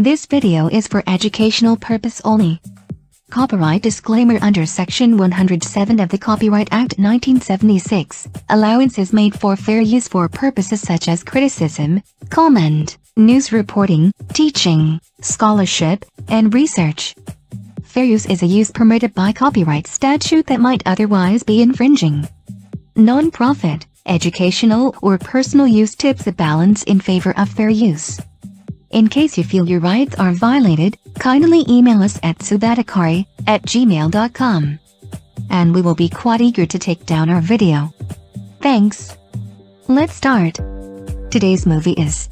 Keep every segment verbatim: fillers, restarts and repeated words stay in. This video is for educational purpose only. Copyright disclaimer. Under Section one hundred seven of the Copyright Act nineteen seventy-six, allowance is made for fair use for purposes such as criticism, comment, news reporting, teaching, scholarship, and research. Fair use is a use permitted by copyright statute that might otherwise be infringing. Non-profit, educational, or personal use tips a balance in favor of fair use. In case you feel your rights are violated, kindly email us at sudatakari at gmail dot com. And we will be quite eager to take down our video. Thanks. Let's start. Today's movie is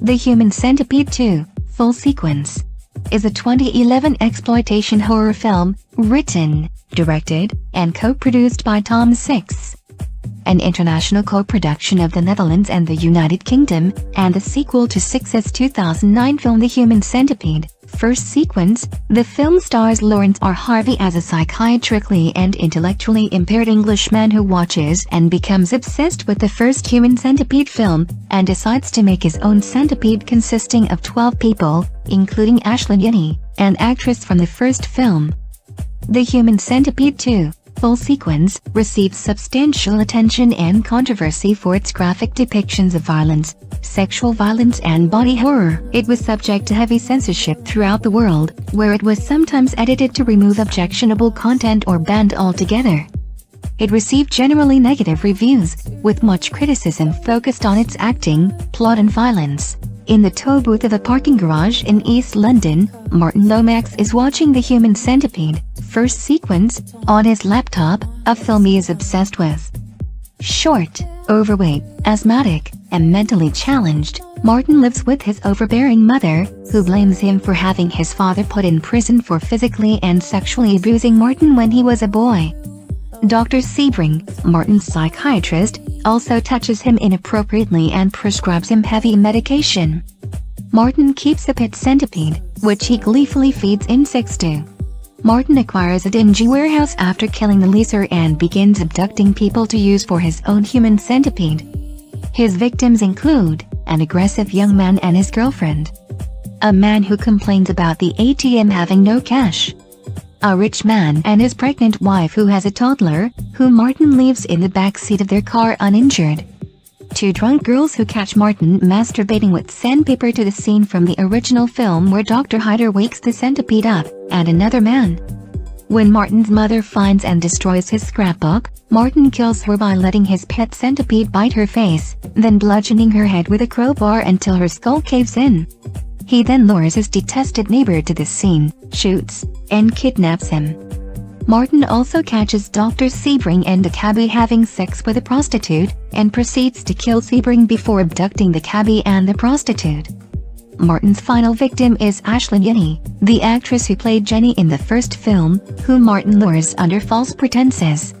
The Human Centipede two, Full Sequence, is a twenty eleven exploitation horror film, written, directed, and co-produced by Tom Six. An international co-production of the Netherlands and the United Kingdom, and the sequel to Six's two thousand nine film The Human Centipede, First Sequence. The film stars Laurence R. Harvey as a psychiatrically and intellectually impaired Englishman who watches and becomes obsessed with the first Human Centipede film, and decides to make his own centipede consisting of twelve people, including Ashlynn Yennie, an actress from the first film. The Human Centipede two, Full Sequence receives substantial attention and controversy for its graphic depictions of violence, sexual violence, and body horror. It was subject to heavy censorship throughout the world, where it was sometimes edited to remove objectionable content or banned altogether. It received generally negative reviews, with much criticism focused on its acting, plot, and violence. In the tow booth of a parking garage in East London, Martin Lomax is watching The Human Centipede, First Sequence, on his laptop, a film he is obsessed with. Short, overweight, asthmatic, and mentally challenged, Martin lives with his overbearing mother, who blames him for having his father put in prison for physically and sexually abusing Martin when he was a boy. Doctor Sebring, Martin's psychiatrist, also touches him inappropriately and prescribes him heavy medication. Martin keeps a pet centipede, which he gleefully feeds insects to. Martin acquires a dingy warehouse after killing the leaser and begins abducting people to use for his own human centipede. His victims include an aggressive young man and his girlfriend, a man who complains about the A T M having no cash, a rich man and his pregnant wife who has a toddler, whom Martin leaves in the back seat of their car uninjured, two drunk girls who catch Martin masturbating with sandpaper to the scene from the original film where Doctor Hyder wakes the centipede up, and another man. When Martin's mother finds and destroys his scrapbook, Martin kills her by letting his pet centipede bite her face, then bludgeoning her head with a crowbar until her skull caves in. He then lures his detested neighbor to the scene, shoots, and kidnaps him. Martin also catches Doctor Sebring and a cabbie having sex with a prostitute, and proceeds to kill Sebring before abducting the cabbie and the prostitute. Martin's final victim is Ashlynn Yennie, the actress who played Jenny in the first film, whom Martin lures under false pretenses.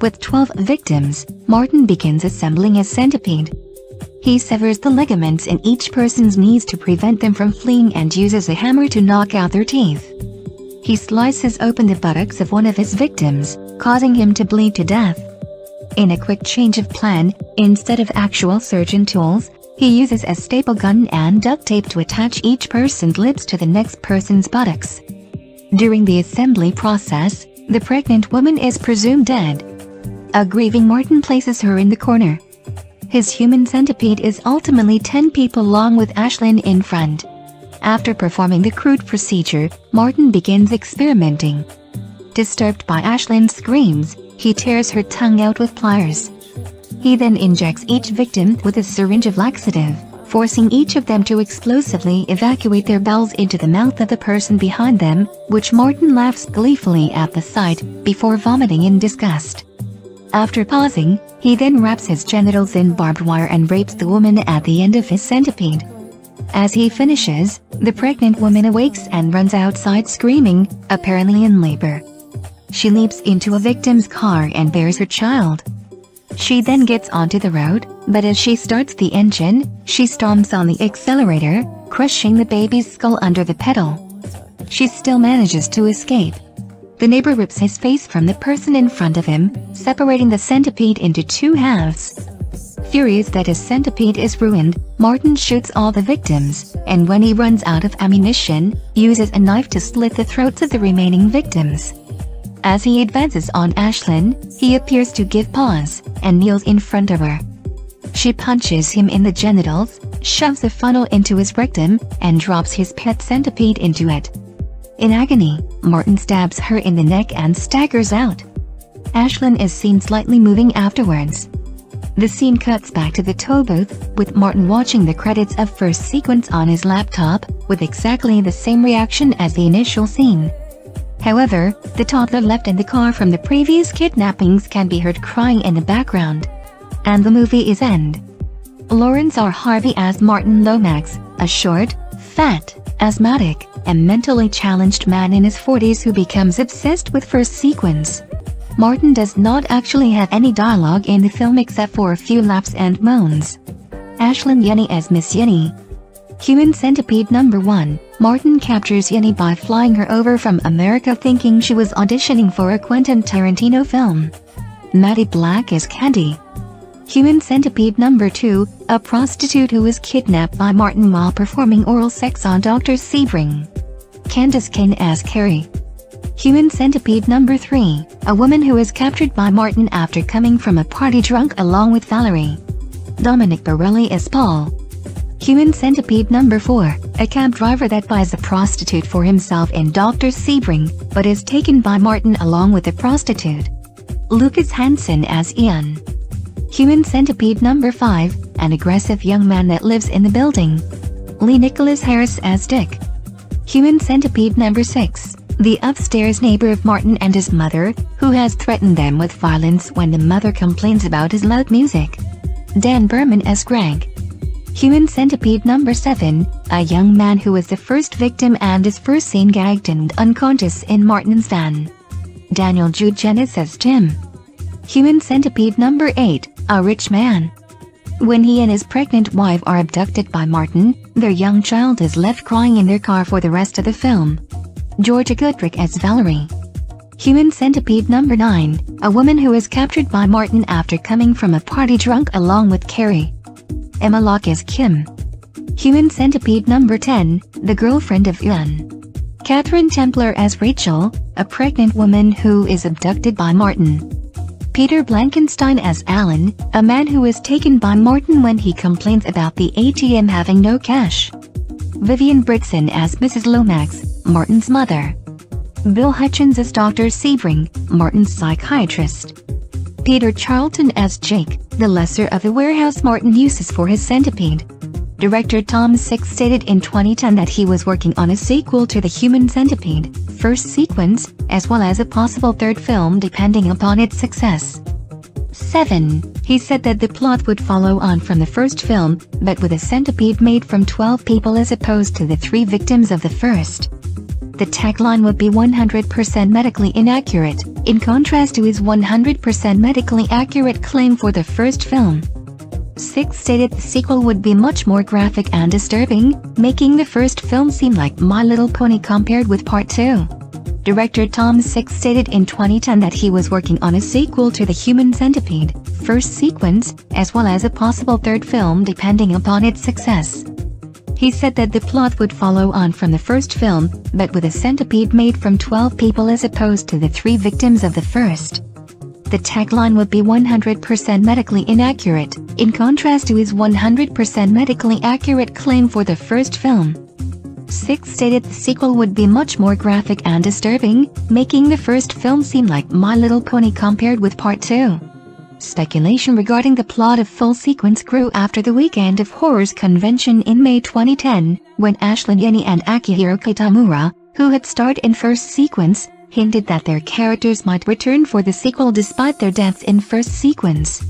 With twelve victims, Martin begins assembling his centipede. He severs the ligaments in each person's knees to prevent them from fleeing and uses a hammer to knock out their teeth. He slices open the buttocks of one of his victims, causing him to bleed to death. In a quick change of plan, instead of actual surgeon tools, he uses a staple gun and duct tape to attach each person's lips to the next person's buttocks. During the assembly process, the pregnant woman is presumed dead. A grieving Martin places her in the corner. His human centipede is ultimately ten people long, with Ashlynn in front. After performing the crude procedure, Martin begins experimenting. Disturbed by Ashlynn's screams, he tears her tongue out with pliers. He then injects each victim with a syringe of laxative, forcing each of them to explosively evacuate their bowels into the mouth of the person behind them, which Martin laughs gleefully at the sight, before vomiting in disgust. After pausing, he then wraps his genitals in barbed wire and rapes the woman at the end of his centipede. As he finishes, the pregnant woman awakes and runs outside screaming, apparently in labor. She leaps into a victim's car and bears her child. She then gets onto the road, but as she starts the engine, she stomps on the accelerator, crushing the baby's skull under the pedal. She still manages to escape. The neighbor rips his face from the person in front of him, separating the centipede into two halves. Furious that his centipede is ruined, Martin shoots all the victims, and when he runs out of ammunition, uses a knife to slit the throats of the remaining victims. As he advances on Ashlynn, he appears to give pause, and kneels in front of her. She punches him in the genitals, shoves a funnel into his rectum, and drops his pet centipede into it. In agony, Martin stabs her in the neck and staggers out. Ashlynn is seen slightly moving afterwards. The scene cuts back to the towboat, with Martin watching the credits of First Sequence on his laptop, with exactly the same reaction as the initial scene. However, the toddler left in the car from the previous kidnappings can be heard crying in the background. And the movie is end. Laurence R. Harvey as Martin Lomax, a short, fat, asthmatic, and mentally challenged man in his forties who becomes obsessed with First Sequence. Martin does not actually have any dialogue in the film except for a few laughs and moans. Ashlynn Yennie as Miss Yennie. Human Centipede number one, Martin captures Yennie by flying her over from America thinking she was auditioning for a Quentin Tarantino film. Maddie Black as Candy. Human Centipede number two, a prostitute who is kidnapped by Martin while performing oral sex on Doctor Sebring. Candace Kane as Carrie. Human Centipede number three, a woman who is captured by Martin after coming from a party drunk along with Valerie. Dominic Borelli as Paul. Human Centipede number four, a cab driver that buys a prostitute for himself in Doctor Sebring, but is taken by Martin along with the prostitute. Lucas Hansen as Ian. Human Centipede number five, an aggressive young man that lives in the building. Lee Nicholas Harris as Dick. Human Centipede number six, the upstairs neighbor of Martin and his mother, who has threatened them with violence when the mother complains about his loud music. Dan Berman as Greg. Human Centipede number seven, a young man who is the first victim and is first seen gagged and unconscious in Martin's van. Daniel Jugenis as Jim. Human Centipede number eight, a rich man. When he and his pregnant wife are abducted by Martin, their young child is left crying in their car for the rest of the film. Georgia Goodrick as Valerie. Human Centipede number nine, a woman who is captured by Martin after coming from a party drunk along with Carrie. Emma Locke as Kim. Human Centipede number ten, the girlfriend of Ian. Catherine Templer as Rachel, a pregnant woman who is abducted by Martin. Peter Blankenstein as Alan, a man who is taken by Martin when he complains about the A T M having no cash. Vivian Britson as Missus Lomax, Martin's mother. Bill Hutchins as Doctor Sebring, Martin's psychiatrist. Peter Charlton as Jake, the lesser of the warehouse Martin uses for his centipede. Director Tom Six stated in twenty ten that he was working on a sequel to The Human Centipede, First Sequence, as well as a possible third film depending upon its success. seven. He said that the plot would follow on from the first film, but with a centipede made from twelve people as opposed to the three victims of the first. The tagline would be one hundred percent medically inaccurate, in contrast to his one hundred percent medically accurate claim for the first film. Six stated the sequel would be much more graphic and disturbing, making the first film seem like My Little Pony compared with Part two. Director Tom Six stated in twenty ten that he was working on a sequel to The Human Centipede, First Sequence, as well as a possible third film depending upon its success. He said that the plot would follow on from the first film, but with a centipede made from twelve people as opposed to the three victims of the first. The tagline would be one hundred percent medically inaccurate, in contrast to his one hundred percent medically accurate claim for the first film. Six stated the sequel would be much more graphic and disturbing, making the first film seem like My Little Pony compared with Part two. Speculation regarding the plot of Full Sequence grew after the Weekend of Horrors convention in May twenty ten, when Ashlynn Yennie and Akihiro Kitamura, who had starred in First Sequence, hinted that their characters might return for the sequel despite their deaths in First Sequence.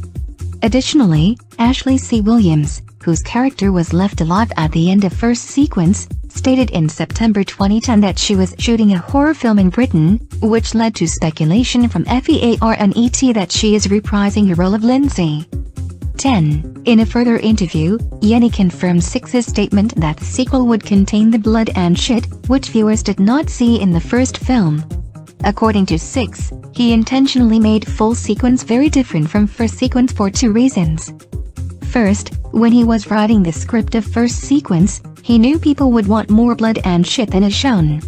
Additionally, Ashley C. Williams, whose character was left alive at the end of First Sequence, stated in September twenty ten that she was shooting a horror film in Britain, which led to speculation from F E A R N E T that she is reprising her role of Lindsay. ten. In a further interview, Yennie confirmed Six's statement that the sequel would contain the blood and shit, which viewers did not see in the first film. According to Six, he intentionally made Full Sequence very different from First Sequence for two reasons. first, when he was writing the script of First Sequence, he knew people would want more blood and shit than is shown.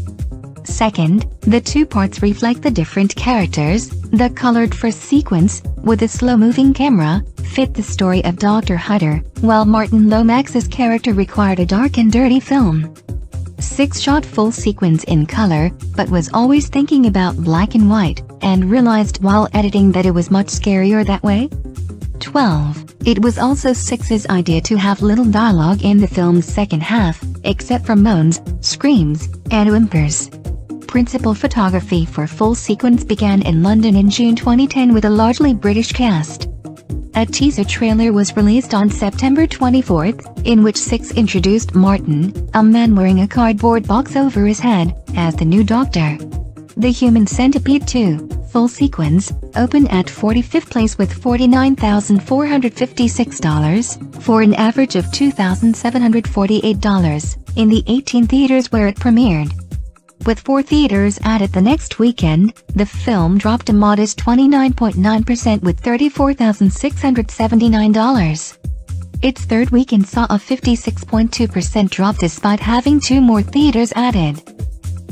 Second, the two parts reflect the different characters. The colored first sequence, with a slow-moving camera, fit the story of Doctor Hutter, while Martin Lomax's character required a dark and dirty film. Six shot full sequence in color, but was always thinking about black and white, and realized while editing that it was much scarier that way. twelve. It was also Six's idea to have little dialogue in the film's second half, except for moans, screams, and whimpers. Principal photography for full sequence began in London in June twenty ten with a largely British cast. A teaser trailer was released on September twenty-fourth, in which Six introduced Martin, a man wearing a cardboard box over his head, as the new doctor. The Human Centipede two, full sequence, opened at forty-fifth place with forty-nine thousand four hundred fifty-six dollars, for an average of two thousand seven hundred forty-eight dollars, in the eighteen theaters where it premiered. With four theaters added the next weekend, the film dropped a modest twenty-nine point nine percent with thirty-four thousand six hundred seventy-nine dollars. Its third weekend saw a fifty-six point two percent drop despite having two more theaters added.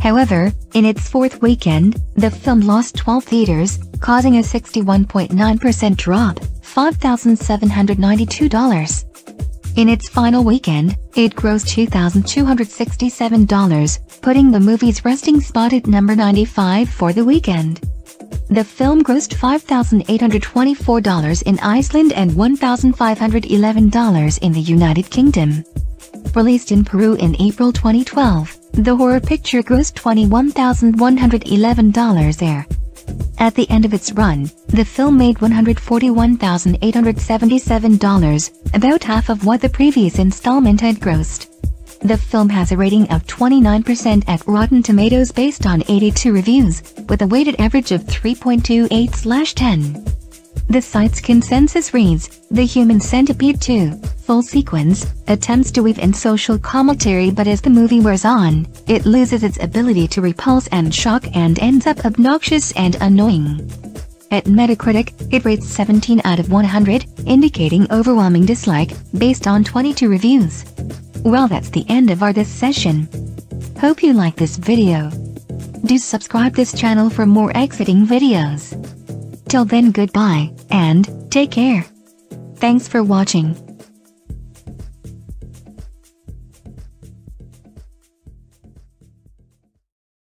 However, in its fourth weekend, the film lost twelve theaters, causing a sixty-one point nine percent drop, five thousand seven hundred ninety-two dollars. In its final weekend, it grossed two thousand two hundred sixty-seven dollars, putting the movie's resting spot at number ninety-five for the weekend. The film grossed five thousand eight hundred twenty-four dollars in Iceland and one thousand five hundred eleven dollars in the United Kingdom. Released in Peru in April twenty twelve, the horror picture grossed twenty-one thousand one hundred eleven dollars there. At the end of its run, the film made one hundred forty-one thousand eight hundred seventy-seven dollars, about half of what the previous installment had grossed. The film has a rating of twenty-nine percent at Rotten Tomatoes based on eighty-two reviews, with a weighted average of three point two eight slash ten. The site's consensus reads, The Human Centipede two, full sequence, attempts to weave in social commentary, but as the movie wears on, it loses its ability to repulse and shock and ends up obnoxious and annoying. At Metacritic, it rates seventeen out of one hundred, indicating overwhelming dislike, based on twenty-two reviews. Well, that's the end of our this session. Hope you like this video. Do subscribe this channel for more exciting videos. Till then, goodbye, and take care. Thanks for watching.